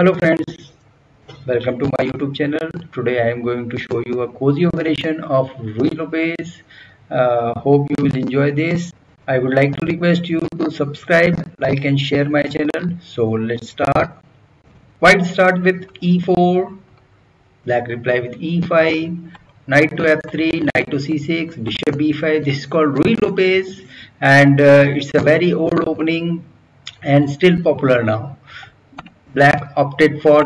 Hello friends, welcome to my YouTube channel. Today I am going to show you a Cozio variation of Ruy Lopez. Hope you will enjoy this. I would like to request you to subscribe, like and share my channel. So let's start. White start with e4, black reply with e5, knight to f3, knight to c6, bishop b5. This is called Ruy Lopez and it's a very old opening and still popular now. Black opted for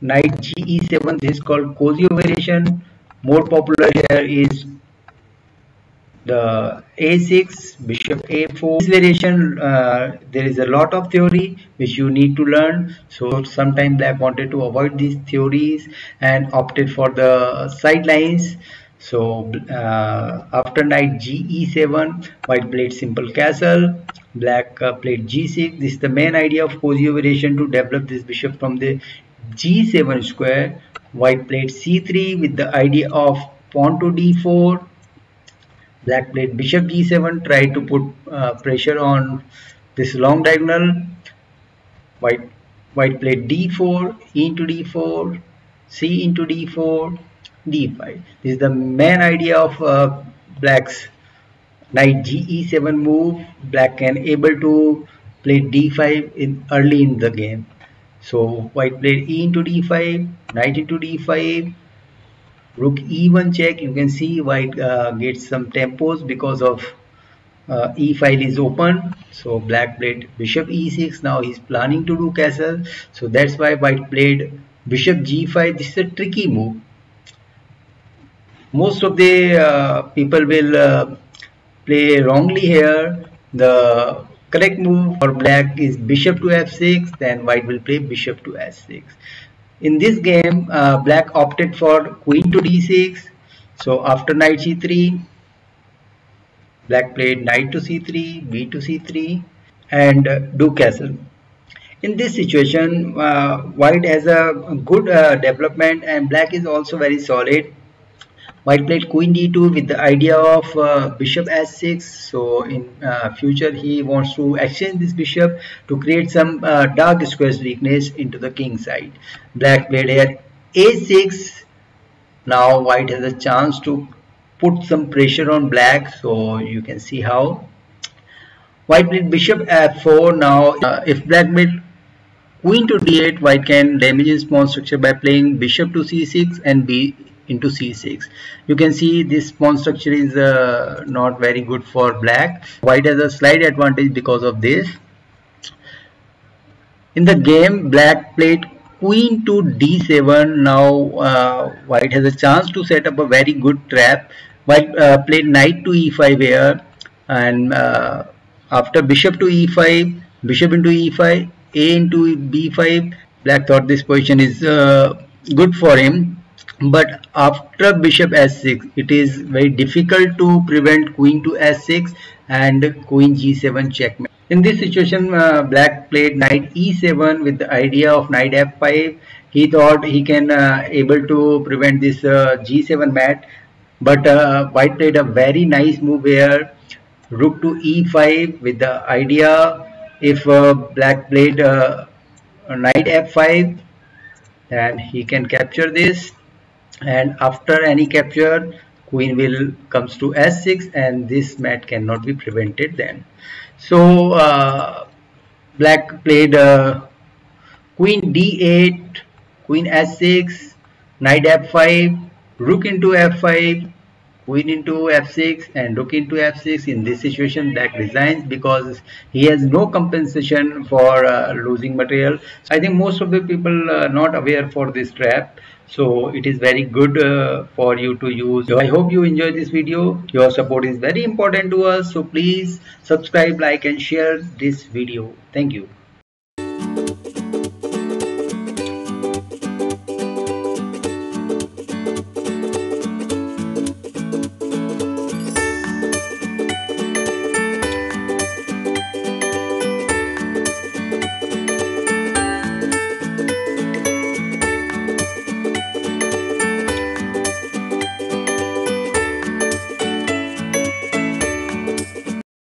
knight ge7. This is called Cozio variation. More popular here is the a6, bishop a4. This variation, there is a lot of theory which you need to learn. So sometimes black wanted to avoid these theories and opted for the side lines. So after knight ge7, white played simple castle. Black played g6. This is the main idea of Cozio variation, to develop this bishop from the g7 square. White played c3 with the idea of pawn to d4. Black played bishop g7, tried to put pressure on this long diagonal. White played d4, e into d4, c into d4, d5. This is the main idea of black's knight ge7 move. Black can able to play d5 early in the game. So white played e into d5, knight into d5, rook e1 check. You can see white gets some tempos because of e file is open. So black played bishop e6. Now he's planning to do castle. So that's why white played bishop g5. This is a tricky move. Most of the people will play wrongly here. The correct move for black is bishop to f6, then white will play bishop to h6. In this game, black opted for queen to d6. So after knight c3, black played knight to c3, b to c3, and do castle. In this situation, white has a good development and black is also very solid. White played queen d2 with the idea of bishop h6. So in future he wants to exchange this bishop to create some dark squares weakness into the king side. Black played here a6. Now white has a chance to put some pressure on black. So you can see how. White played bishop f4. Now if black played queen to d8, white can damage his pawn structure by playing bishop to c6 and b into c6. You can see this pawn structure is not very good for black. White has a slight advantage because of this. In the game, black played queen to d7. Now white has a chance to set up a very good trap. White played knight to e5 here, and after bishop to e5, bishop into e5, a into b5. Black thought this position is good for him. But after bishop h6, it is very difficult to prevent queen to h6 and queen g7 checkmate. In this situation, black played knight e7 with the idea of knight f5. He thought he can able to prevent this g7 mat. But white played a very nice move here, rook to e5, with the idea if black played knight f5, then he can capture this. And after any capture, queen will comes to h6, and this mat cannot be prevented then. So black played queen d8, queen h6, knight f5, rook into f5, queen into f6, and rook into f6. In this situation, black resigns because he has no compensation for losing material. I think most of the people are not aware for this trap. So it is very good for you to use. So I hope you enjoy this video. Your support is very important to us. So please subscribe, like and share this video. Thank you.